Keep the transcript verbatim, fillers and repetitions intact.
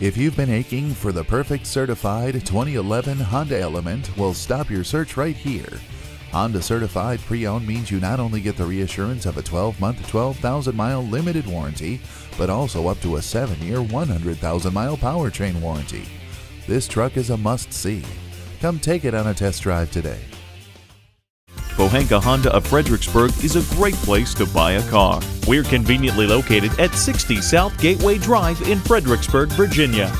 If you've been aching for the perfect certified twenty eleven Honda Element, well, stop your search right here. Honda Certified Pre-Owned means you not only get the reassurance of a twelve month, twelve thousand mile limited warranty, but also up to a seven year, one hundred thousand mile powertrain warranty. This truck is a must-see. Come take it on a test drive today. Pohanka Honda of Fredericksburg is a great place to buy a car. We're conveniently located at sixty South Gateway Drive in Fredericksburg, Virginia.